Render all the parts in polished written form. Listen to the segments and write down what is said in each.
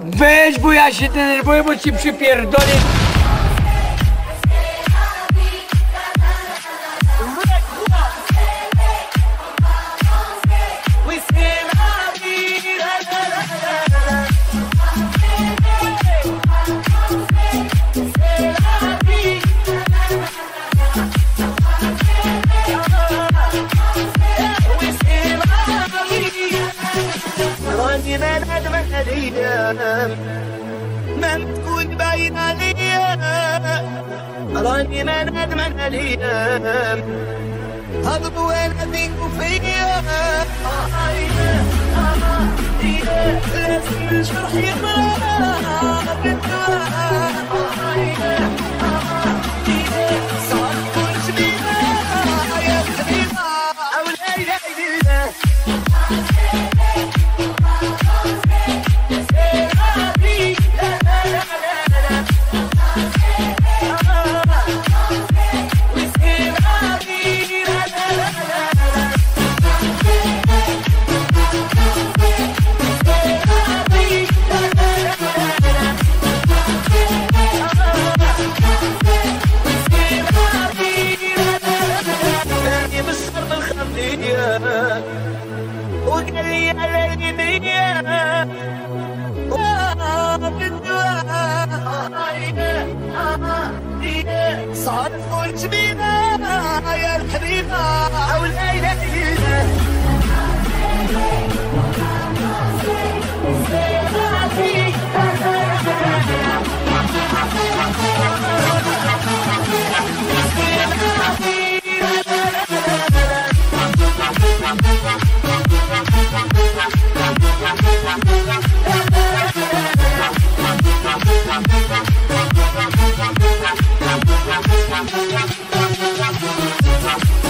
Weź, bo ja się denerwuję, bo ci przypierdolę. ما تكون باين عليا راني ما ندمن عليا هضب وانا فيك وفيا عايده انا ايده لازم الجرح يبرى بالدواء عايده انا ايده صار كل جديده يا حبيبه او الهيله جديده صار كل جميلة يا الحبيبة أو الأيلة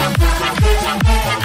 I'm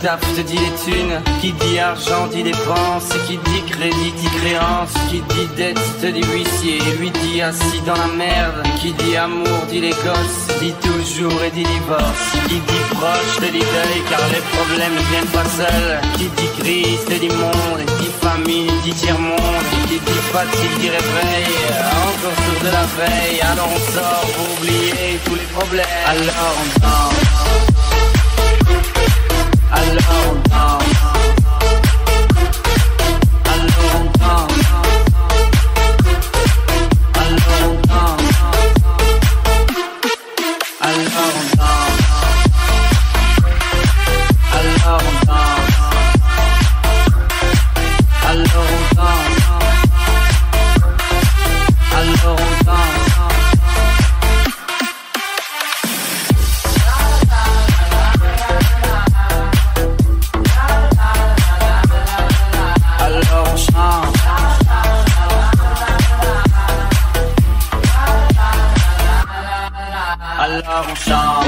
taf je te dis les thunes. Qui dit argent dit dépense. Qui dit crédit dit créance. Qui dit dette te dit huissier. Lui dit assis dans la merde. Qui dit amour dit les gosses. Dit toujours et dit divorce. Qui dit proche te dit deuil, car les problèmes ne viennent pas seuls. Qui dit crise te dit monde. Qui dit famille dit tiers-monde. Qui dit fatigue dit réveil. Encore sur de la veille. Alors on sort pour oublier tous les problèmes. Alors on danse. Alors on danse. Alors on danse. Alors on danse. Alors on danse. Alors on danse. Alors on danse. Alors on danse.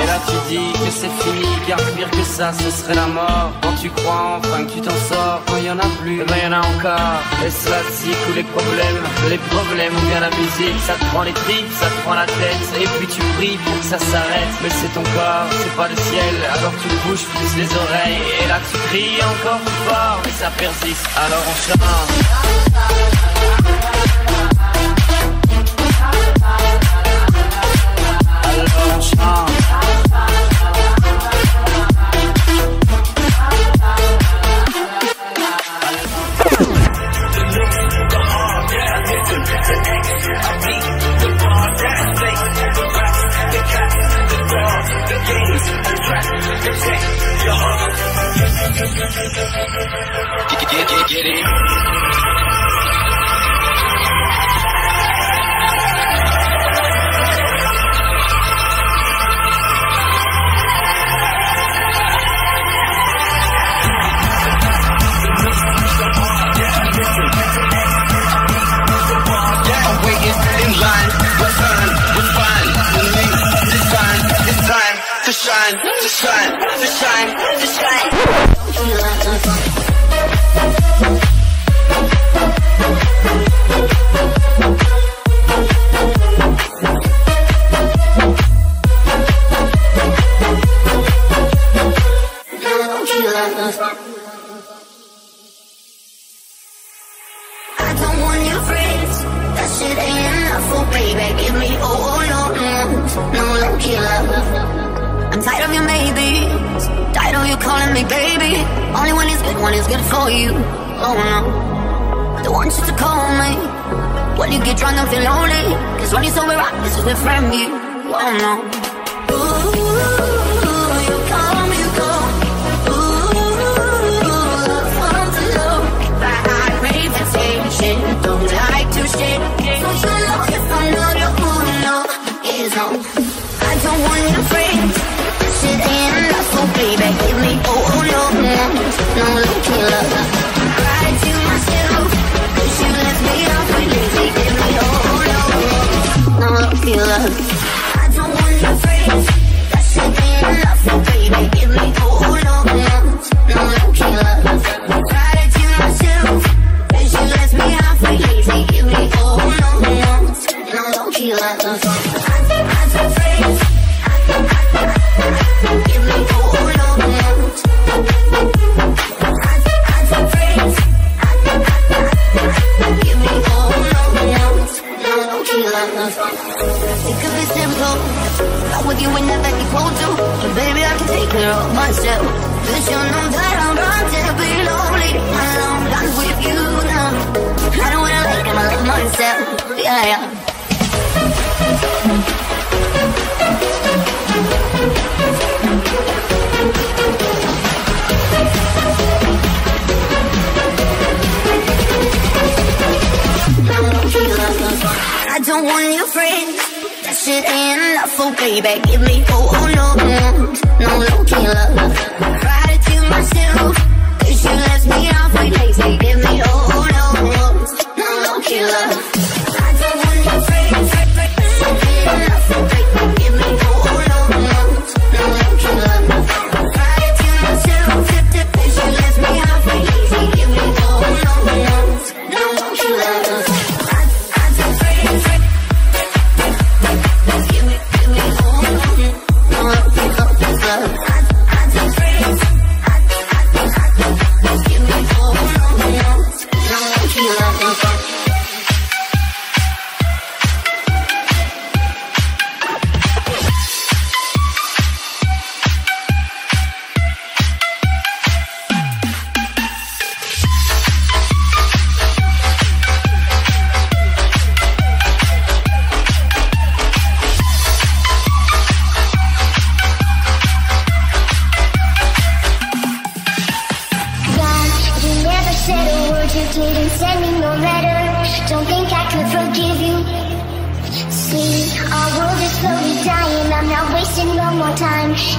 Et là tu dis que c'est fini, car pire que ça ce serait la mort. Quand tu crois enfin que tu t'en sors, quand y'en a plus, et ben y'en a encore. Les statiques ou les problèmes ou bien la musique. Ça te prend les tripes, ça te prend la tête, et puis tu pries pour que ça s'arrête. Mais c'est ton corps, c'est pas le ciel, alors tu bouges plus les oreilles. Et là tu cries encore plus fort, mais ça persiste, alors on chante. Alors on chante. Get it.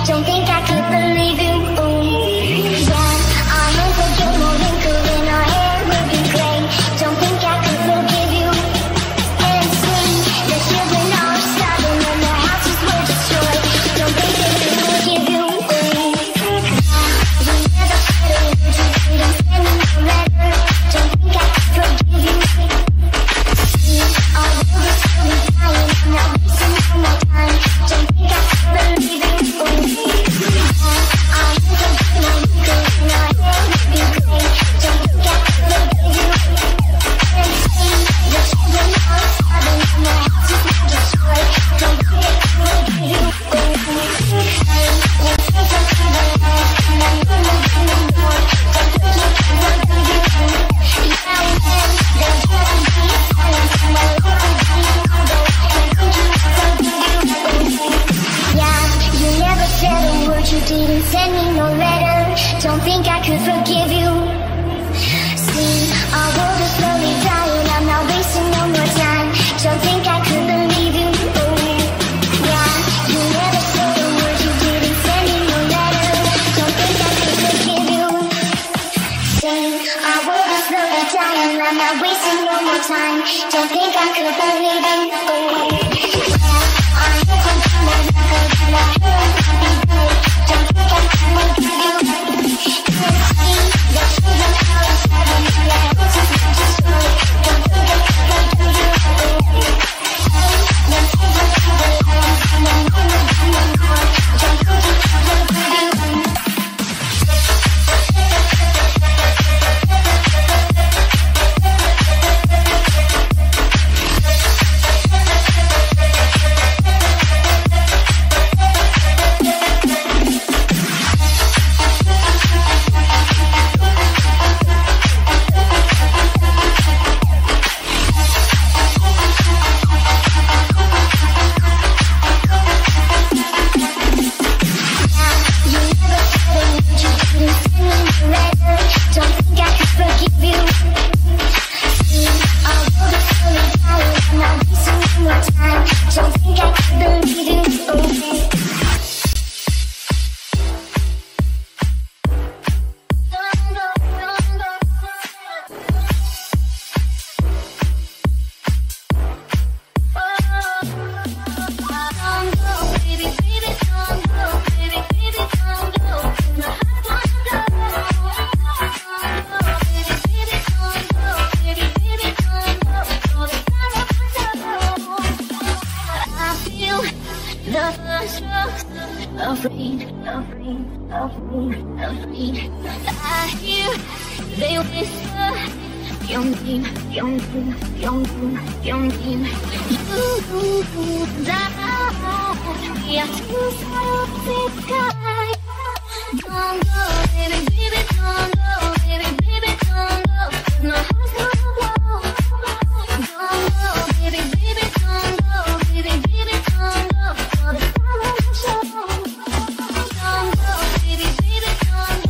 Don't think I could believe you. When our hands would get more wrinkled and our hair would be gray, don't think I could forgive you. And see the children are starving and their houses were destroyed, don't think I could forgive you. You never said a word, you don't send me a letter, don't think I could forgive you. See our world is slowly dying and I'm wasting all my time, don't think I could believe you. You didn't send me no letter, don't think I could forgive you. See, our world is slowly dying, I'm not wasting no more time, don't think I could believe you. Yeah, you never said a word, you didn't send me no letter, don't think I could forgive you. See, our world is slowly dying, I'm not wasting no more time, don't think I could believe you. Yeah, our hands are coming back again, our hands are coming back. I hear they whisper your name. You die, we are too slow to die. Don't go, baby, don't go, baby, don't go. My heart's gonna blow. Don't go, baby, don't go, baby, don't go. For the final show. Don't go, baby, don't go.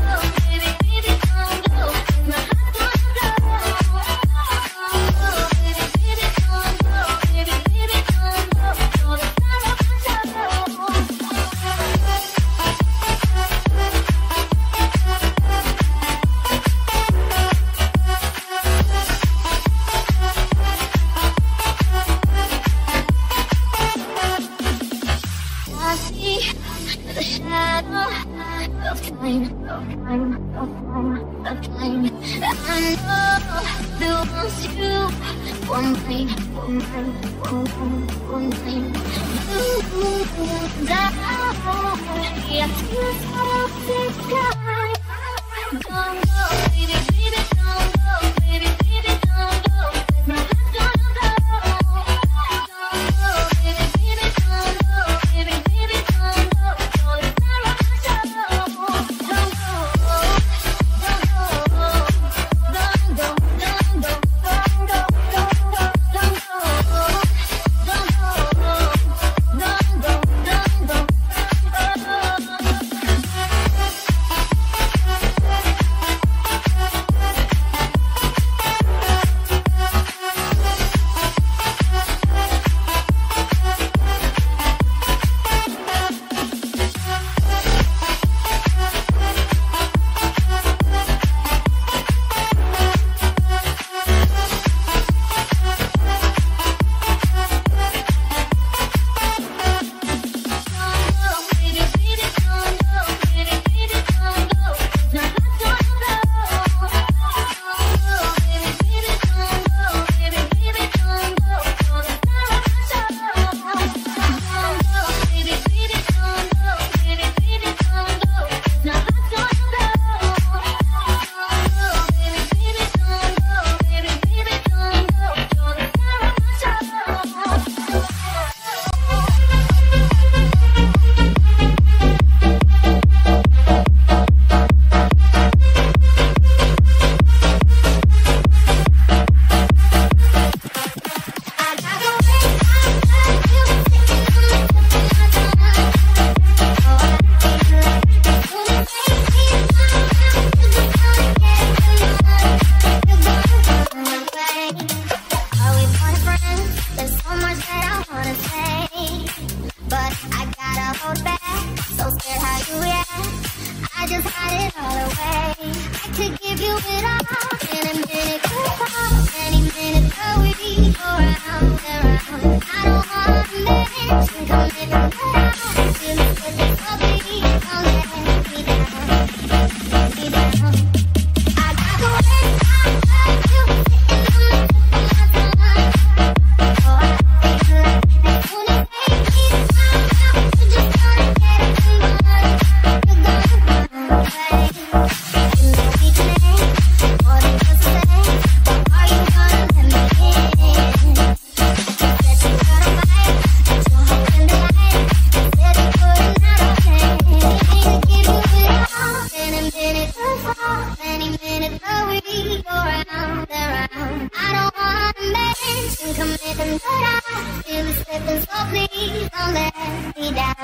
Don't let me down.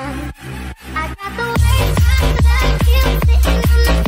I got the way, I love you, sitting on the